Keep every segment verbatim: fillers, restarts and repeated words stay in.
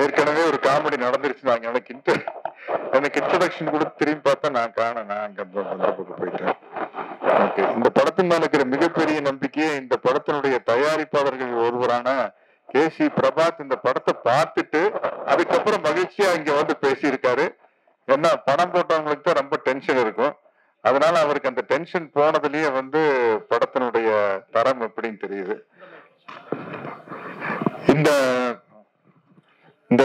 ஏற்கனவே ஒரு காமெடி நடந்துருச்சு. அங்க எனக்கு இன்டர் எனக்கு இன்ட்ரடக்ஷன் கூட திரும்பி பார்த்தா நான் காண நான் அங்க போயிட்டேன். ஓகே, இந்த படத்தின் மேல இருக்கிற மிகப்பெரிய நம்பிக்கையே இந்த படத்தினுடைய தயாரிப்பாளர்கள் ஒருவரான கே.சி. பிரபாத் இந்த படத்தை பார்த்துட்டு அதுக்கப்புறம் மகிழ்ச்சியா இங்க வந்து பேசியிருக்காரு. ஏன்னா படம் போட்டவங்களுக்கு தான் ரொம்ப டென்ஷன் இருக்கும். அதனால அவருக்கு அந்த டென்ஷன் போனதுலயே வந்து படத்தினுடைய தரம் எப்படின்னு தெரியுது. இந்த இந்த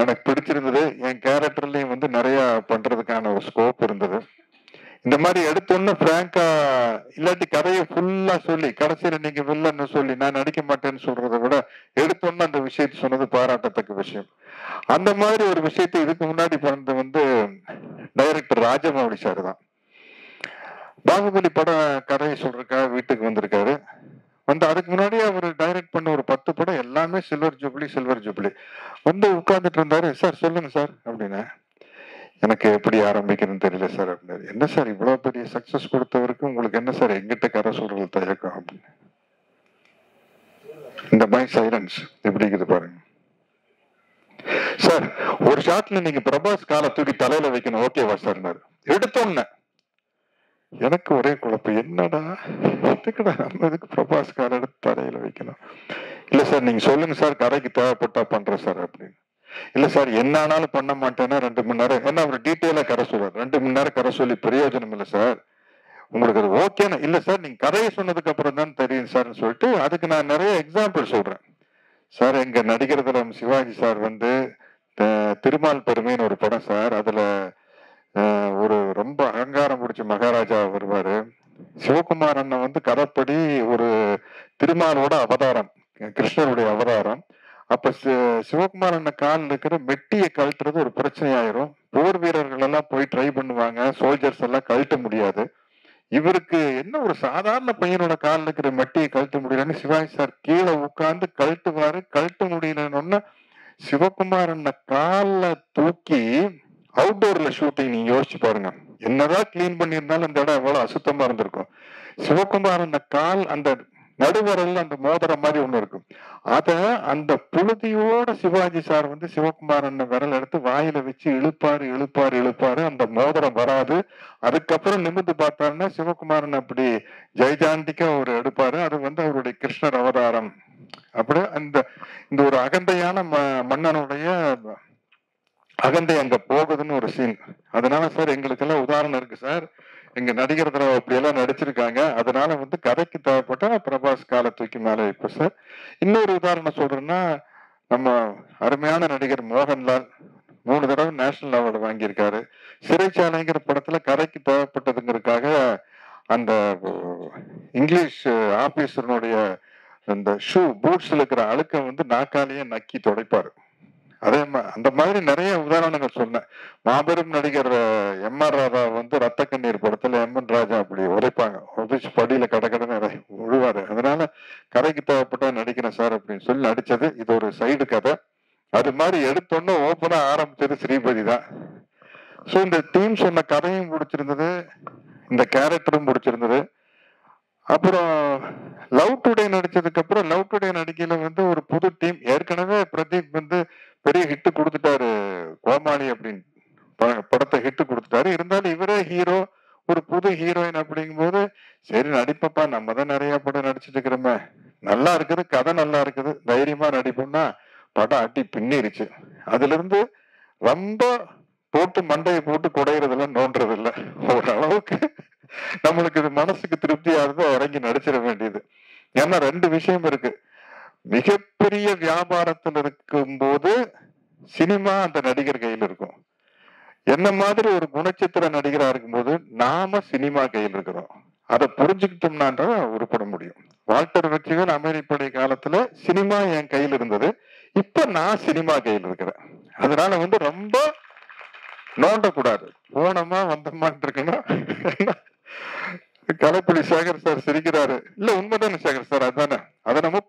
எனக்கு பிடிச்சிருந்தது. என் கேரக்டர்லயும் வந்து நிறைய பண்றதுக்கான ஒரு ஸ்கோப் இருந்தது. இந்த மாதிரி எடுத்தோன்னு பிராங்கா இல்லாட்டி கதையை ஃபுல்லா சொல்லி கடைசியில நீங்க வில்லன்னு சொல்லி நான் நடிக்க மாட்டேன்னு சொல்றதை விட எடுத்தோன்னு அந்த விஷயத்தை சொன்னது பாராட்டத்தக்க விஷயம். அந்த மாதிரி ஒரு விஷயத்த இதுக்கு முன்னாடி பண்ணது வந்து டைரக்டர் ராஜமௌலி சார் தான். பாகுபலி படம் கதையை சொல்றதுக்காக வீட்டுக்கு வந்திருக்காரு. வந்து அதுக்கு முன்னாடியே அவர் டைரக்ட் பண்ண ஒரு பத்து படம் எல்லாமே சில்வர் ஜூப்ளி சில்வர் ஜூப்ளி வந்து உட்கார்ந்துட்டு இருந்தாரு. சார் சொல்லுங்க சார் அப்படின்னா, எனக்கு எப்படி ஆரம்பிக்கிறதுன்னு தெரியல சார் அப்படின்னாரு. என்ன சார் இவ்வளவு பெரிய சக்சஸ் கொடுத்தவருக்கு உங்களுக்கு என்ன சார் எங்கிட்ட கரை சொல்றது தயக்கம் அப்படின்னு. இந்த மாதிரி சைலன்ஸ் எப்படி இருக்குது பாருங்க. சார் ஒரு ஷாட்ல நீங்க பிரபாஸ் காலை தூக்கி தலையில வைக்கணும், ஓகேவா சார்னாரு. எடுத்தோன்னு எனக்கு ஒரே குழப்பம், என்னடா எதுக்குடா நம்ம இதுக்கு பிரபாஸ் காலை எடுத்து தலையில வைக்கணும். இல்ல சார் நீங்க சொல்லுங்க சார், கரைக்கு தேவைப்பட்டா பண்றேன் சார் அப்படின்னு. இல்ல சார் என்ன ஆனாலும் பண்ண மாட்டேன்னா ரெண்டு மணி நேரம் ஏன்னா அவர் டீட்டெயிலா கரை சொல்றாரு. ரெண்டு மணி நேரம் கரை சொல்லி பிரயோஜனம் இல்லை சார், உங்களுக்கு அது ஓகேனா. இல்ல சார் நீங்க கரையை சொன்னதுக்கு அப்புறம் தான் தெரியும் சார்ன்னு சொல்லிட்டு அதுக்கு நான் நிறைய எக்ஸாம்பிள் சொல்றேன். சார் எங்க நடிகர் திலம் சிவாஜி சார் வந்து திருமால் பெருமைன்னு ஒரு படம் சார், அதுல ஒரு ரொம்ப அகங்காரம் பிடிச்ச மகாராஜா வருவாரு. சிவகுமார் அண்ணன் வந்து கதைப்படி ஒரு திருமாலோட அவதாரம், கிருஷ்ணருடைய அவதாரம். அப்ப சிவகுமார் அண்ணன் கால் இருக்கிற மெட்டியை கழட்டுறது ஒரு பிரச்சனையாயிரும். போர் வீரர்கள் எல்லாம் போய் ட்ரை பண்ணுவாங்க, சோல்ஜர்ஸ் எல்லாம் கழட்ட முடியாது. இவருக்கு என்ன ஒரு சாதாரண பையனோட கால் இருக்கிற மெட்டியை கழட்ட முடியலன்னு சிவாஜி சார் கீழே உட்கார்ந்து கழட்டுவாரு. கழட்ட முடியலன்னு சிவகுமார் அண்ணன் கால தூக்கி அவுட்டோர்ல ஷூட்டிங், நீங்க யோசிச்சு பாருங்க. என்னதான் கிளீன் பண்ணியிருந்தாலும் அந்த இடம் எவ்வளவு அசுத்தமா இருந்திருக்கும். சிவகுமார் அந்த கால் அந்த நடுவரில் அந்த மோதிர மாதிரி ஒண்ணு இருக்கும். அத அந்த புழுதியோட சிவாஜி சார் வந்து சிவகுமார் அண்ணன் விரல் எடுத்து வாயில வச்சு இழுப்பாரு இழுப்பாரு இழுப்பாரு அந்த மோதிரம் வராது. அதுக்கப்புறம் நிமிர்ந்து பார்த்தாருன்னா சிவகுமார் அண்ணன் அப்படி ஜெய்ஜாண்டிக்கா ஒரு எடுப்பாரு. அது வந்து அவருடைய கிருஷ்ணர் அவதாரம். அப்படி அந்த இந்த ஒரு அகந்தையான ம மன்னனுடைய அகந்தை அங்க போகுதுன்னு ஒரு சீன். அதனால சார் எங்களுக்கு எல்லாம் உதாரணம் இருக்கு சார், எங்க நடிகர் தினம் அப்படியெல்லாம் நடிச்சிருக்காங்க. அதனால வந்து கதைக்கு தேவைப்பட்ட பிரபாஸ் காலை தூக்கி மேலே வைப்பேன் சார். இன்னொரு உதாரணம் சொல்றேன்னா, நம்ம அருமையான நடிகர் மோகன்லால் மூணு தடவை நேஷனல் அவார்டு வாங்கியிருக்காரு. சிறைச்சாலைங்கிற படத்துல கதைக்கு தேவைப்பட்டதுங்கிறதுக்காக அந்த இங்கிலீஷ் ஆபீசருடைய அந்த ஷூ பூட்ஸ்ல இருக்கிற அழுக்க வந்து நாக்காலேயே நக்கி துடைப்பாரு. அதே மாதிரி அந்த மாதிரி நிறைய உதாரணங்கள் சொன்னேன். மாபெரும் நடிகர் எம் ஆர் ராதா வந்து ரத்த கண்ணீர் படத்துல எம் என் ராஜா அப்படி உரைப்பாங்க, உரைச்சு படியில கடற்கடை விழுவாரு. அதனால கரைக்கு தேவைப்பட்ட நடிக்கிறேன் சார் அப்படின்னு சொல்லி நடிச்சது. இது ஒரு சைடு கதை. அது மாதிரி எடுத்தோன்னு ஓப்பனா ஆரம்பிச்சது ஸ்ரீபதி தான். ஸோ இந்த டீம் சொன்ன கதையும் பிடிச்சிருந்தது, இந்த கேரக்டரும் பிடிச்சிருந்தது. அப்புறம் லவ் டுடே நடிச்சதுக்கு அப்புறம் லவ் டுடே நடிக்கையில வந்து ஒரு புது டீம். ஏற்கனவே பிரதீப் வந்து பெரிய ஹிட்டு கொடுத்துட்டாரு, கோமாளி அப்படின்னு படத்தை ஹிட்டு கொடுத்துட்டாரு. இருந்தாலும் இவரே ஹீரோ, ஒரு புது ஹீரோயின் அப்படிங்கும்போது சரி நடிப்பப்பா, நம்ம தான் நிறைய படம் நடிச்சுட்டு இருக்கிறோமே, நல்லா இருக்குது கதை, நல்லா இருக்குது, தைரியமா நடிப்போம்னா படம் அட்டி பின்னிருச்சு. அதுல இருந்து ரொம்ப போட்டு மண்டையை போட்டு குடையிறதில்ல, நோன்றது இல்லை. ஓரளவுக்கு நம்மளுக்கு இது மனசுக்கு திருப்தியா இருந்தா இறங்கி நடிச்சிட வேண்டியது. ஏன்னா ரெண்டு விஷயம் இருக்கு. மிகப்பெரிய வியாபாரத்துல இருக்கும் போது சினிமா அந்த நடிகர் கையில் இருக்கும். என்ன மாதிரி ஒரு குணச்சித்திர நடிகரா இருக்கும்போது நாம சினிமா கையில் இருக்கிறோம். அதை புரிஞ்சுக்கிட்டோம்னான்ற உருப்பட முடியும். வால்டர் வெற்றிகள் அமெரிப்படை காலத்துல சினிமா என் கையில் இருந்தது, இப்ப நான் சினிமா கையில் இருக்கிறேன். அதனால வந்து ரொம்ப நோண்டக்கூடாது. போனமா வந்தமான் இருக்கணும். கலைப்புலி சேகர் சார் சிரிக்கிறாரு. இல்ல உண்மைதானே சேகர் சார், அதானே அதை நம்ம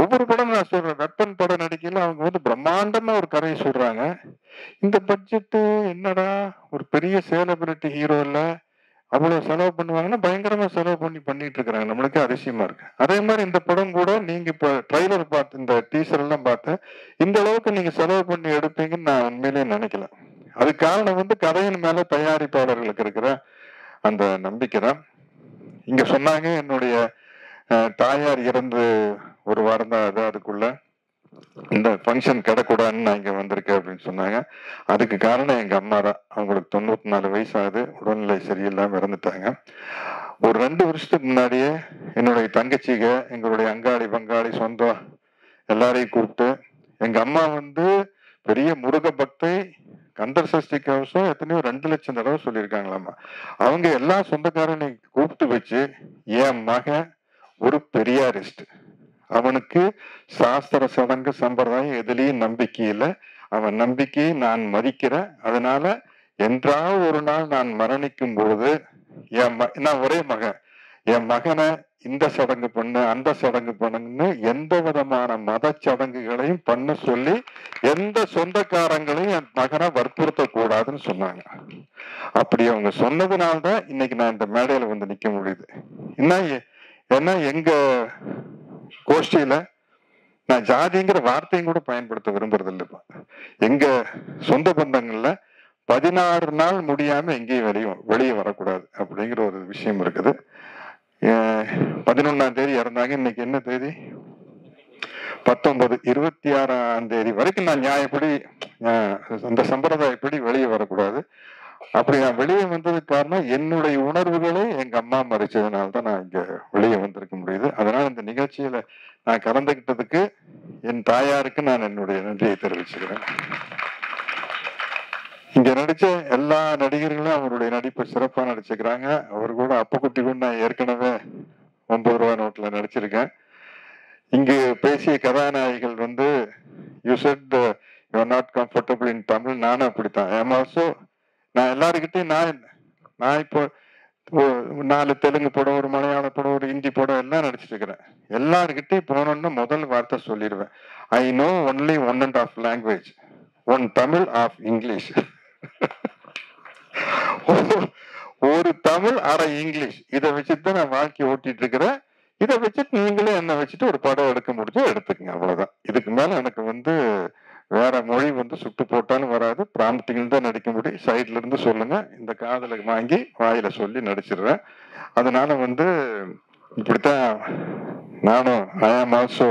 ஒவ்வொரு படம் நான் சொல்றேன், வெப்பன் படம் நடிக்கையில அவங்க வந்து பிரம்மாண்டமா ஒரு கதையை சொல்றாங்க. இந்த பட்ஜெட்டு என்னடா, ஒரு பெரிய செலிபிரிட்டி ஹீரோ இல்ல, அவ்வளவு செலவு பண்ணுவாங்கன்னா பயங்கரமா செலவு பண்ணி பண்ணிட்டு இருக்கிறாங்க. நம்மளுக்கு அதிசயமா இருக்கு. அதே மாதிரி இந்த படம் கூட நீங்க இப்ப ட்ரைலர் பார்த்து இந்த டீசர் எல்லாம் பார்த்து இந்த அளவுக்கு நீங்க செலவு பண்ணி எடுப்பீங்கன்னு நான் உண்மையிலேயே நினைக்கல. அது காரணம் வந்து கதையின் மேல தயாரிப்பாளர்களுக்கு இருக்கிற அந்த நம்பிக்கை தான். இங்க சொன்னாங்க, என்னுடைய தாயார் இறந்து ஒரு வாரம் தான், அது அதுக்குள்ள இந்த ஃபங்க்ஷன் கிடக்கூடாதுன்னு நான் இங்கே வந்திருக்கேன் அப்படின்னு சொன்னாங்க. அதுக்கு காரணம் எங்கள் அம்மா தான். அவங்களுக்கு தொண்ணூற்றி நாலு வயசு ஆகுது, உடல்நிலை சரியில்லாமல் இறந்துட்டாங்க. ஒரு ரெண்டு வருஷத்துக்கு முன்னாடியே என்னுடைய தங்கச்சிக எங்களுடைய அங்காளி பங்காளி சொந்தம் எல்லாரையும் கூப்பிட்டு, எங்கள் அம்மா வந்து பெரிய முருக பக்தை, கந்தர் சஷ்டி கவசம் எத்தனையோ ரெண்டு லட்சம் தடவை சொல்லியிருக்காங்களாம்மா. அவங்க எல்லா சொந்தக்காரனையும் கூப்பிட்டு வச்சு, என் மகன் ஒரு பெரியாரிஸ்ட், அவனுக்கு சாஸ்திர சடங்கு சம்பிரதாயம் எதுலேயும் நம்பிக்கை இல்லை, அவன் நம்பிக்கையை நான் மதிக்கிறேன், அதனால என்றா ஒரு நாள் நான் மரணிக்கும் பொழுது என் ம நான் ஒரே மகன், என் மகனை இந்த சடங்கு பண்ணு அந்த சடங்கு பண்ணுன்னு எந்த விதமான மத சடங்குகளையும் பண்ண சொல்லி எந்த சொந்தக்காரங்களையும் என் மகனை வற்புறுத்த கூடாதுன்னு சொன்னாங்க. அப்படி அவங்க சொன்னதுனால்தான் இன்னைக்கு நான் இந்த மேடையில வந்து நிக்க முடியுது. என்ன ஏன்னா எங்க கோஷ்டியில நான் ஜாதிங்கிற வார்த்தையும் கூட பயன்படுத்த விரும்புறது இல்லைப்பா. எங்க சொந்த பந்தங்கள்ல பதினாறு நாள் முடியாம எங்கேயும் வெளியே வெளியே வரக்கூடாது அப்படிங்கிற ஒரு விஷயம் இருக்குது. பதினொன்னாம் தேதி இறந்தாங்க, இன்னைக்கு என்ன தேதி, பத்தொன்பது, இருபத்தி ஆறாம் தேதி வரைக்கும் நான் நியாயப்படி அந்த சம்பிரதாயப்படி வெளியே வரக்கூடாது. அப்படி நான் வெளியே வந்ததுக்கு காரணம் என்னுடைய உணர்வுகளை எங்க அம்மா மறைச்சதுனால்தான் நான் இங்க வெளியே வந்திருக்க முடியுது. அதனால இந்த நிகழ்ச்சியில நான் கலந்துகிட்டதுக்கு என் தாயாருக்கு நான் என்னுடைய நன்றியை தெரிவிச்சுக்கிறேன். இங்க நடிச்ச எல்லா நடிகர்களும் அவருடைய நடிப்பை சிறப்பா நடிச்சுக்கிறாங்க. அவரு கூட அப்பக்குட்டி கூட நான் ஏற்கனவே ஒன்பது ரூபா நோட்டுல நடிச்சிருக்கேன். இங்கு பேசிய கதாநாயகிகள் வந்து, you said you are not comfortable in Tamil, நானும் அப்படித்தான். ஐ அம் ஆல்சோ, நான் எல்லாருக்கிட்டையும் நான் நான் இப்போ நாலு தெலுங்கு படம், ஒரு மலையாள படம், ஒரு ஹிந்தி படம் எல்லாம் நடிச்சிட்டு இருக்கிறேன். எல்லாருக்கிட்டையும் போனோம்னா முதல் வார்த்தை சொல்லிடுவேன், I know only one and half language, one Tamil half English, ஒரு தமிழ் அரை இங்கிலீஷ். இதை வச்சுதான் நான் வாழ்க்கை ஓட்டிட்டு இருக்கிறேன். இதை வச்சுட்டு நீங்களே என்னை வச்சுட்டு ஒரு படம் எடுக்க முடிஞ்சு எடுத்துக்கங்க, அவ்வளவுதான். இதுக்கு மேல எனக்கு வந்து வேற மொழி வந்து சுட்டு போட்டாலும் வராது, பிராம்ப்டிங்கில் தான் நடிக்க முடியும். சைட்ல இருந்து சொல்லுங்க, இந்த காதலை வாங்கி வாயில சொல்லி நடிச்சிடுறேன். அதனால வந்து இப்படித்தான் நானும் ஐ ஆம் ஆல்சோ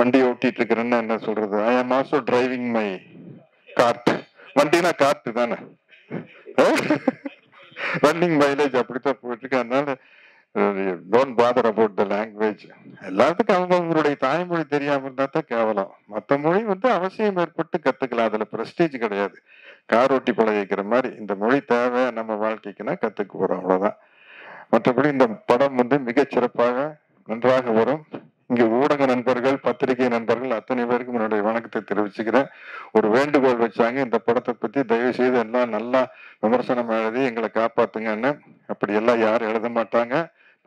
வண்டி ஓட்டிட்டு இருக்கிறேன்னு என்ன சொல்றது, I am also driving my cart, வண்டினா கார்ட் தானே, ரன்னிங் மைலேஜ் அப்படித்தான் போயிட்டு இருக்கு. அதனால don't bother about the language. எல்லாத்துக்கும் அவங்க அவங்களுடைய தாய்மொழி தெரியாம இருந்தா தான் கேவலம். மற்ற மொழி வந்து அவசியம் ஏற்பட்டு கத்துக்கலாம், அதுல பிரஸ்டீஜ் கிடையாது. காரோட்டி பழகிக்கிற மாதிரி இந்த மொழி தேவை நம்ம வாழ்க்கைக்குன்னா கத்துக்கு போறோம், அவ்வளவுதான். மற்றபடி இந்த படம் வந்து மிகச் சிறப்பாக நன்றாக வரும். இங்கு ஊடக நண்பர்கள், பத்திரிகை நண்பர்கள் அத்தனை பேருக்கும் என்னுடைய வணக்கத்தை தெரிவிச்சுக்கிறேன். ஒரு வேண்டுகோள் வச்சாங்க, இந்த படத்தை பத்தி தயவு செய்து எல்லாம் நல்லா விமர்சனம் எழுதி எங்களை காப்பாத்துங்கன்னு. அப்படி எல்லாம் யாரும் எழுத மாட்டாங்க.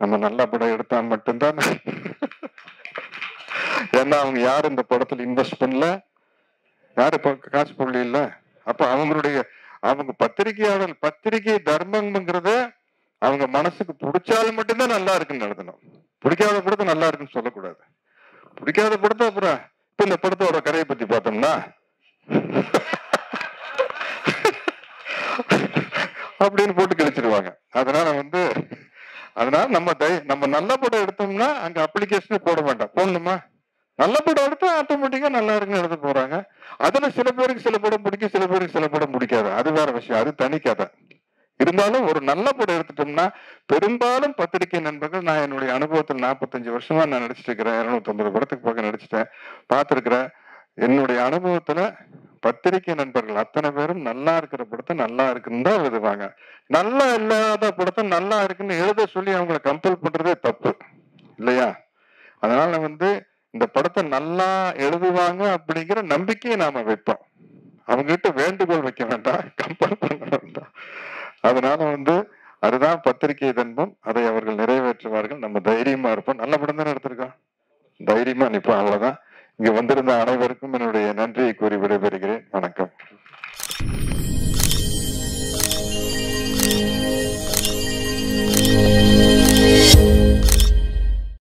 நம்ம நல்ல படம் எடுத்தா மட்டும்தான், ஏன்னா அவங்க யாரும் இந்த படத்துல இன்வெஸ்ட் பண்ணல, யாரும் இப்ப காசு பொருள் இல்லை. அப்ப அவங்களுடைய அவங்க பத்திரிகையாளர் பத்திரிகை தர்மங்கிறத அவங்க மனசுக்கு பிடிச்சாலும் மட்டும்தான் நல்லா இருக்குன்னு எழுதணும். பிடிக்காத படத்தை நல்லா இருக்குன்னு சொல்லக்கூடாது. பிடிக்காத படத்தை அப்புறம் இப்ப இந்த படத்தோட கதையை பத்தி பார்த்தோம்னா அப்படின்னு போட்டு கிடைச்சிருவாங்க. அதனால வந்து அதனால நம்ம தை நம்ம நல்ல படம் எடுத்தோம்னா அங்க அப்ளிகேஷனே போட வேண்டாம். போடணுமா, நல்ல படம் எடுத்தா ஆட்டோமேட்டிக்கா நல்லா இருக்குன்னு எழுத போறாங்க. அதுல சில பேருக்கு சில படம் பிடிக்கும், சில பேருக்கு சில படம் பிடிக்காது, அது வேற விஷயம், அது தனி கதை. இருந்தாலும் ஒரு நல்ல படம் எடுத்துட்டோம்னா பெரும்பாலும் பத்திரிகை நண்பர்கள், நான் என்னுடைய அனுபவத்தில் நாற்பத்தஞ்சு வருஷமா நான் நடிச்சிட்டு இருக்கிறேன், இருநூத்தி ஐம்பது படத்துக்கு பக்கம் நடிச்சிட்டேன் பார்த்துருக்கிறேன். என்னுடைய அனுபவத்துல பத்திரிகை நண்பர்கள் அத்தனை பேரும் நல்லா இருக்கிற படத்தை நல்லா இருக்குன்னு தான் எழுதுவாங்க. நல்லா இல்லாத படத்தை நல்லா இருக்குன்னு எழுத சொல்லி அவங்களை கம்பல் பண்றதே தப்பு இல்லையா? அதனால வந்து இந்த படத்தை நல்லா எழுதுவாங்க அப்படிங்கிற நம்பிக்கையை நாம வைப்போம். அவங்ககிட்ட வேண்டுகோள் வைக்க வேண்டாம், கம்பல் பண்ண வேண்டாம். அதனால வந்து அதுதான் பத்திரிகை தன்பம், அதை அவர்கள் நிறைவேற்றுவார்கள். நம்ம தைரியமா இருப்போம். நல்ல படம் தானே எடுத்திருக்கோம், தைரியமா நிற்போம். அவ்வளவுதான். இங்கு வந்திருந்த அனைவருக்கும் என்னுடைய நன்றியை கூறி விடைபெறுகிறேன். வணக்கம்.